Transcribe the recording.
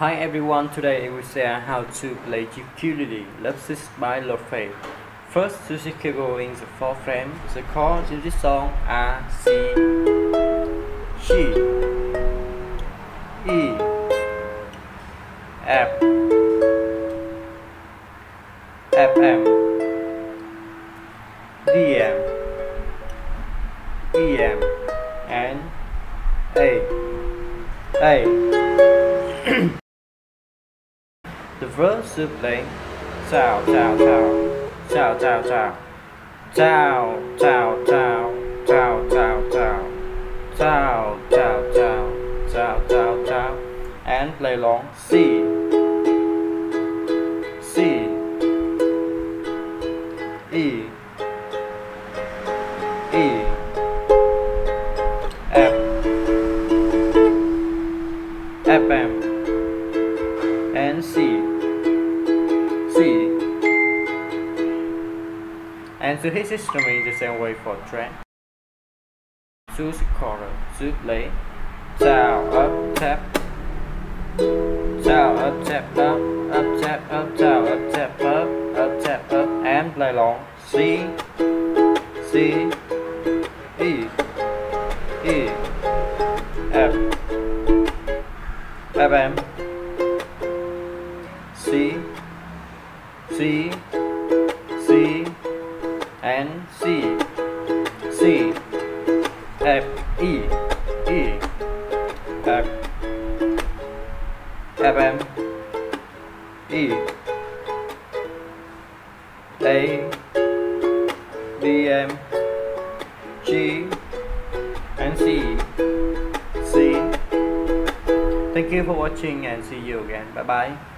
Hi everyone, today I will share how to play ukulele Lovesick by Laufey. First, to secure in the 4th frame, the chords in this song are C, G, E, F, Fm, Dm, Em, and A. The verse should play Chào chào chào chào chào chào chào chào chào chào chào chào chào chào chào chào chào chào, and play long C C E E F Fm and C C. And to his instrument the same way for trend. To the chorus, to play down up tap up and play long C C E E F F M C C, C, and C, C, F, E, E, F, F, M, E, A, D, M, G, and C, C. Thank you for watching and see you again. Bye bye.